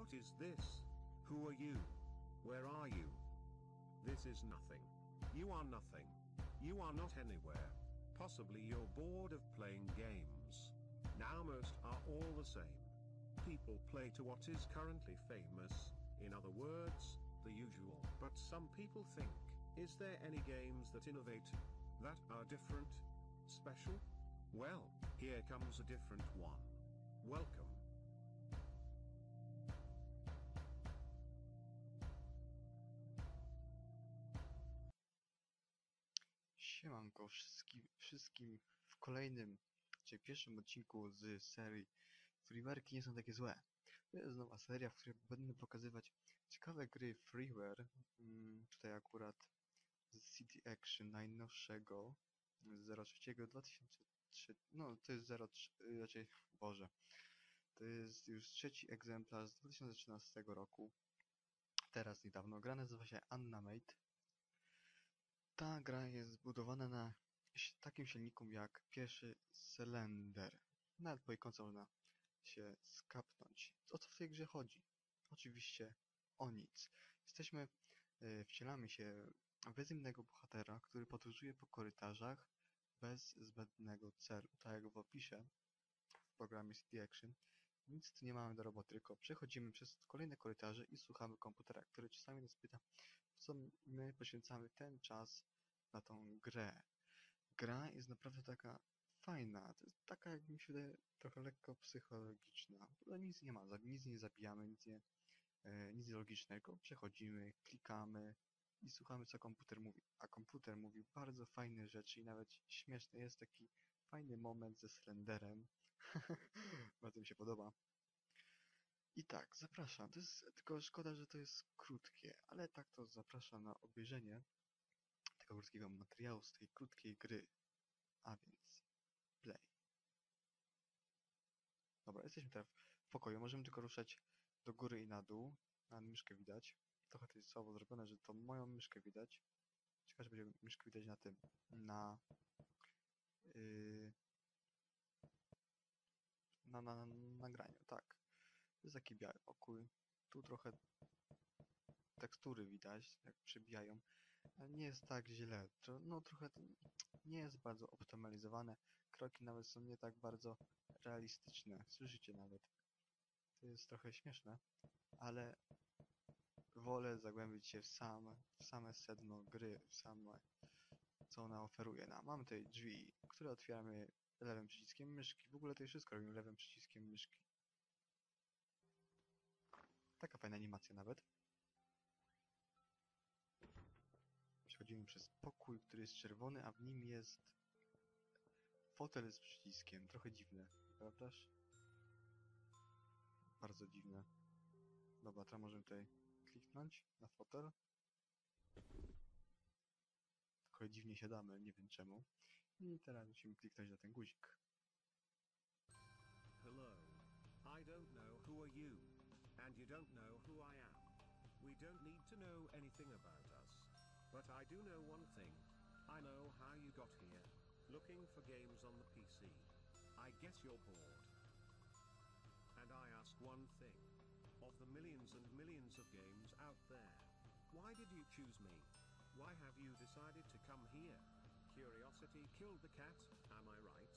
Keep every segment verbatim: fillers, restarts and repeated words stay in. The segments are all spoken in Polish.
What is this? Who are you? Where are you? This is nothing. You are nothing. You are not anywhere. Possibly you're bored of playing games. Now most are all the same. People play to what is currently famous, in other words, the usual. But some people think, is there any games that innovate? That are different? Special? Well, here comes a different one. Welcome. Siemanko wszystkim, wszystkim w kolejnym, czyli pierwszym odcinku z serii Freeware'ki nie są takie złe. To jest nowa seria, w której będę pokazywać ciekawe gry freeware. Hmm, tutaj akurat z C D Action najnowszego, z zero trzy dwa tysiące trzy, no to jest zero trzy, raczej, boże. To jest już trzeci egzemplarz z dwa tysiące trzynastego roku. Teraz niedawno gra nazywa się Anna Mate. Ta gra jest zbudowana na takim silniku jak pierwszy Slender. Nawet po ikonce można się skapnąć. O co w tej grze chodzi? Oczywiście o nic. Jesteśmy, wcielamy się w bezimiennego bohatera, który podróżuje po korytarzach bez zbędnego celu. Tak jak w opisie w programie C D Action, nic tu nie mamy do roboty, tylko przechodzimy przez kolejne korytarze i słuchamy komputera, który czasami nas pyta, co my poświęcamy ten czas na tą grę. Gra jest naprawdę taka fajna, to jest taka, jak mi się wydaje, trochę lekko psychologiczna. Nic nie ma, nic nie zabijamy, nic nie, e, nic logicznego. Przechodzimy, klikamy i słuchamy, co komputer mówi. A komputer mówi bardzo fajne rzeczy i nawet śmieszny jest taki fajny moment ze Slenderem. Bardzo mi się podoba. I tak, zapraszam. To jest, tylko szkoda, że to jest krótkie, ale tak to zapraszam na obejrzenie tego krótkiego materiału z tej krótkiej gry. A więc play. Dobra, jesteśmy teraz w pokoju. Możemy tylko ruszać do góry i na dół. Na myszkę widać. Trochę to jest słabo zrobione, że to moją myszkę widać. Ciekawe, że będzie myszkę widać na tym. Na... Yy, na nagraniu, na, na tak. To jest taki biały pokój. Tu trochę tekstury widać, jak przybijają. Ale nie jest tak źle. No trochę nie jest bardzo optymalizowane. Kroki nawet są nie tak bardzo realistyczne. Słyszycie nawet. To jest trochę śmieszne, ale wolę zagłębić się w, sam, w same sedno gry, w same, co ona oferuje. No, mamy tutaj drzwi, które otwieramy lewym przyciskiem myszki. W ogóle to wszystko robimy lewym przyciskiem myszki. Taka fajna animacja nawet. Przechodzimy przez pokój, który jest czerwony, a w nim jest fotel z przyciskiem. Trochę dziwne, prawdaż? Bardzo dziwne. Dobra, teraz możemy tutaj kliknąć na fotel. Trochę dziwnie siadamy, nie wiem czemu. I teraz musimy kliknąć na ten guzik. Hello. I don't know who are you. And you don't know who I am. We don't need to know anything about us. But I do know one thing. I know how you got here. Looking for games on the P C. I guess you're bored. And I ask one thing. Of the millions and millions of games out there, why did you choose me? Why have you decided to come here? Curiosity killed the cat, am I right?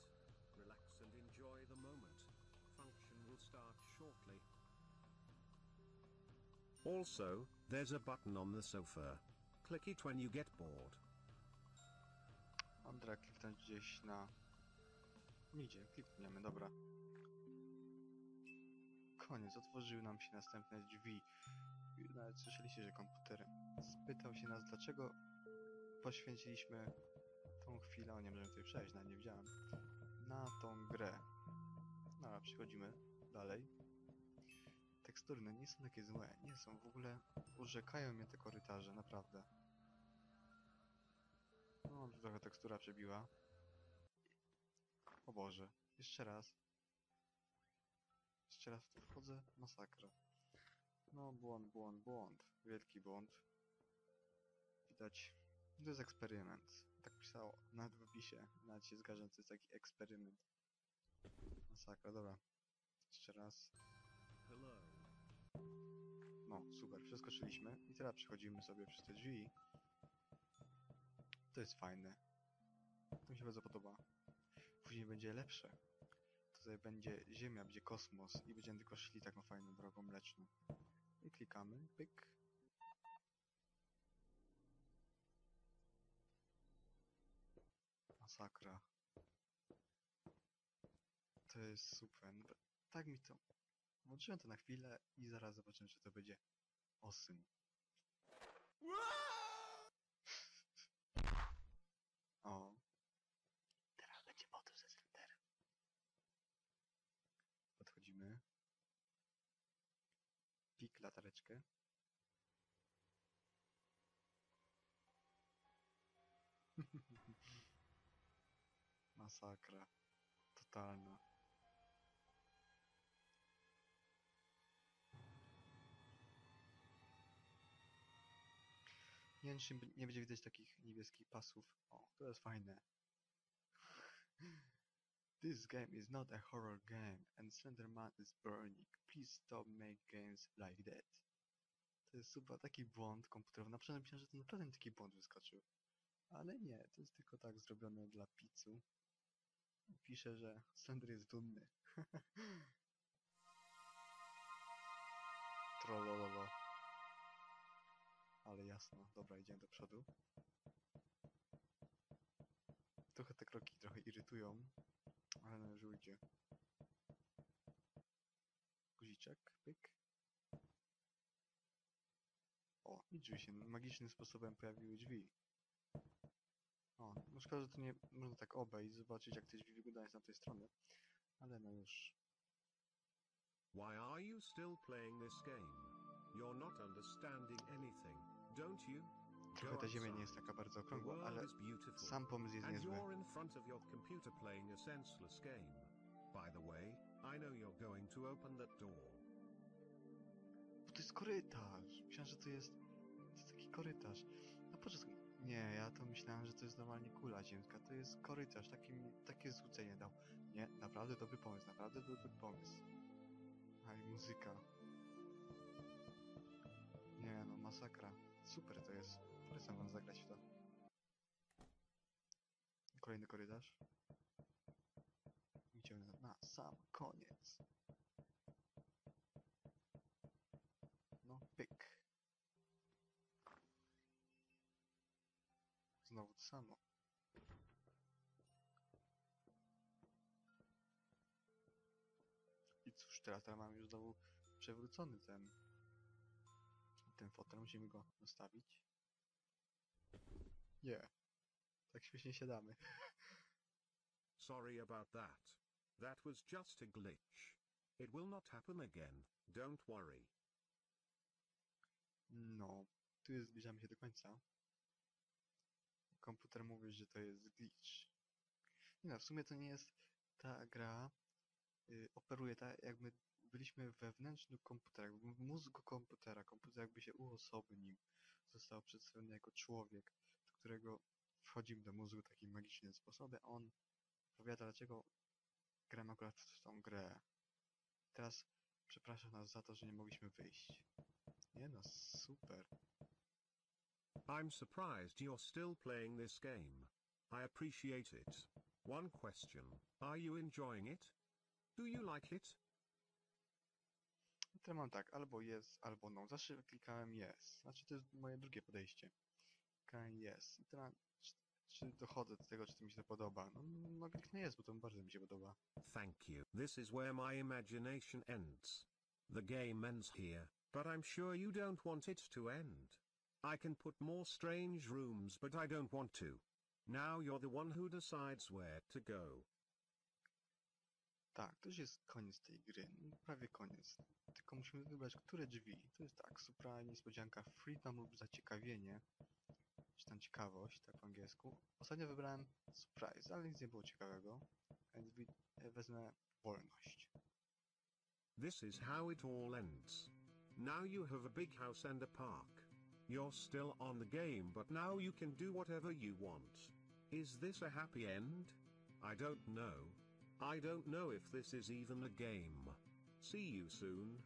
Relax and enjoy the moment. Function will start shortly. Also, there's a button on the sofa. Click it when you get bored. Mam teraz kliknąć gdzieś na... Nigdzie, klikniemy, dobra. Koniec, otworzyły nam się następne drzwi. Nawet słyszeliście, że komputer spytał się nas, dlaczego poświęciliśmy tą chwilę, o nie możemy tutaj przejść, na nie widziałem, na tą grę. No ale przechodzimy dalej. Teksturne nie są takie złe, nie są w ogóle, urzekają mnie te korytarze, naprawdę. No, trochę tekstura przebiła. O Boże, jeszcze raz. Jeszcze raz w to wchodzę, masakra. No błąd, błąd, błąd, wielki błąd. Widać, to jest eksperyment. Tak pisało nawet w opisie, nawet się zgadzam, to jest taki eksperyment. Masakra, dobra. Jeszcze raz. Hello. No, super, przeskoczyliśmy i teraz przechodzimy sobie przez te drzwi. To jest fajne. To mi się bardzo podoba. Później będzie lepsze. Tutaj będzie ziemia, będzie kosmos i będziemy tylko szli taką fajną drogą mleczną. I klikamy, pyk. Masakra. To jest super. No, tak mi to... Włączyłem to na chwilę i zaraz zobaczymy, czy to będzie osym. O. Teraz będzie motyw ze Slenderem. Podchodzimy. Pik, latareczkę. Masakra. Totalna. Nie wiem, czy nie będzie widać takich niebieskich pasów. O, to jest fajne. This game is not a horror game and Slenderman is burning. Please stop making games like that. To jest super, taki błąd komputerowy. Na przykład myślałem, że to naprawdę taki błąd wyskoczył. Ale nie, to jest tylko tak zrobione dla pizzu. Pisze, że Slender jest dumny. Trollololo. Ale jasno, dobra, idziemy do przodu. Trochę te kroki trochę irytują, ale należy ujdzie. Guziczek, pyk. O, i drzwi się magicznym sposobem pojawiły drzwi. O, no szkoda, że to nie można tak obejść, zobaczyć jak te drzwi wyglądają z tamtej strony. Ale no już. Why are you still playing this game? You're not understanding anything, don't you? Trochę ta ziemia nie jest taka bardzo okrągła, ale sam pomysł jest niezły. You're in front of your computer playing a senseless game. By the way, I know you're going to open that door. Bo to jest korytarz. Myślałem, że to jest... To jest taki korytarz. No poczekaj. Nie, ja to myślałem, że to jest normalnie kula ziemska. To jest korytarz. Takie, takie złudzenie dał. Nie, naprawdę dobry pomysł. Naprawdę dobry pomysł. A i muzyka. Nie no, masakra. Super to jest. Polecam wam zagrać w to. Kolejny korytarz. Idziemy na sam koniec. No, pyk. Znowu to samo. I cóż, teraz, teraz mam już znowu przewrócony ten... ten fotel, musimy go zostawić. Nie. Yeah. Tak śmiesznie siadamy. Sorry about that. That was just a glitch. It will not happen again. Don't worry. No, tu jest, zbliżamy się do końca. Komputer mówi, że to jest glitch. Nie no, w sumie to nie jest ta gra. Yy, operuje tak, jakby byliśmy we wnętrzu komputera, w mózgu komputera. Komputer jakby się uosobnił, został przedstawiony jako człowiek, do którego wchodzimy do mózgu w takim magicznym sposobem. On opowiada, dlaczego gramy akurat w tą grę. Teraz przepraszam nas za to, że nie mogliśmy wyjść. Nie no, super. I'm surprised you're still playing this game. I appreciate it. One question. Are you enjoying it? Do you like it? Teraz mam tak, albo yes, albo no. Zawsze klikałem yes. Znaczy to jest moje drugie podejście. Klikałem yes. I teraz czy, czy dochodzę do tego, czy to mi się podoba? No, no kliknę yes, bo to bardzo mi się podoba. Thank you. This is where my imagination ends. The game ends here, but I'm sure you don't want it to end. I can put more strange rooms, but I don't want to. Now you're the one who decides where to go. Tak, to już jest koniec tej gry, no, prawie koniec. Tylko musimy wybrać, które drzwi. To jest tak, supra, niespodzianka, freedom lub zaciekawienie. Czy tam ciekawość, tak po angielsku. Ostatnio wybrałem surprise, ale nic nie było ciekawego. Więc wezmę wolność. This is how it all ends. Now you have a big house and a park. You're still on the game, but now you can do whatever you want. Is this a happy end? I don't know. I don't know if this is even a game. See you soon.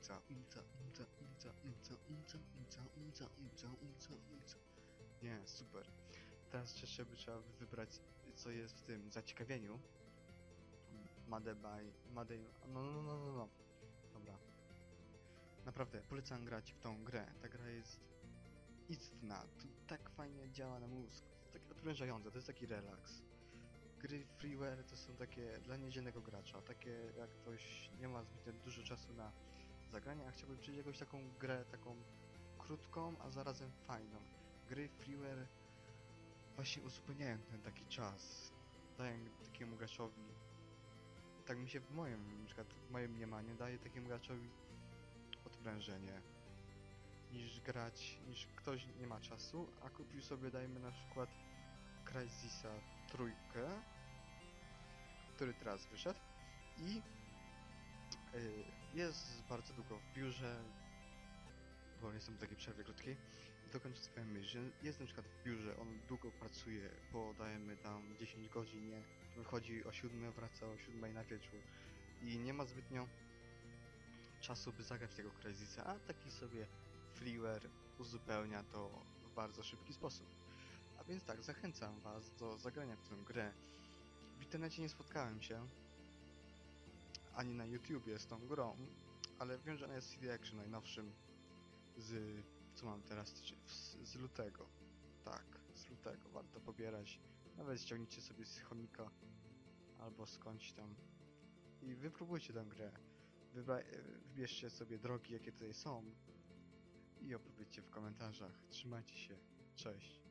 umca, umca, umca, umca, umca, umca, umca, umca, umca, umca, umca. Nie, super. Teraz jeszcze by trzeba wybrać, co jest w tym zaciekawieniu. Madebaj, Madej... No, no, no, no, no. Dobra. Naprawdę, polecam grać w tą grę. Ta gra jest istna. Tak fajnie działa na mózg. Tak odprężająca, to jest taki relaks. Gry freeware to są takie dla niedzielnego gracza, takie jak ktoś nie ma zbyt dużo czasu na zagranie, a chciałby przejść jakąś taką grę, taką krótką, a zarazem fajną. Gry freeware właśnie uzupełniają ten taki czas, dają takiemu graczowi, tak mi się w moim, na przykład w moim mniemaniu, daje takiemu graczowi odprężenie, niż grać, niż ktoś nie ma czasu, a kupił sobie, dajmy na przykład, Krajzisa Trójkę, który teraz wyszedł i yy, jest bardzo długo w biurze, bo jestem w takiej przerwie krótkiej, dokończę swoją myśl, jest na przykład w biurze, on długo pracuje, bo dajemy tam dziesięć godzin, nie? Wychodzi o siódmej, wraca o siódmej na wieczór i nie ma zbytnio czasu, by zagrać tego Krajzisa, a taki sobie freeware uzupełnia to w bardzo szybki sposób. A więc tak, zachęcam was do zagrania w tę grę. W internecie nie spotkałem się, ani na YouTubie z tą grą, ale wiem, że ona jest w C D Action najnowszym z... co mam teraz? Z lutego. Tak, z lutego warto pobierać. Nawet ściągnijcie sobie z chomika albo skądś tam i wypróbujcie tę grę. Wybra... Wybierzcie sobie drogi, jakie tutaj są i opowiedzcie w komentarzach. Trzymajcie się, cześć.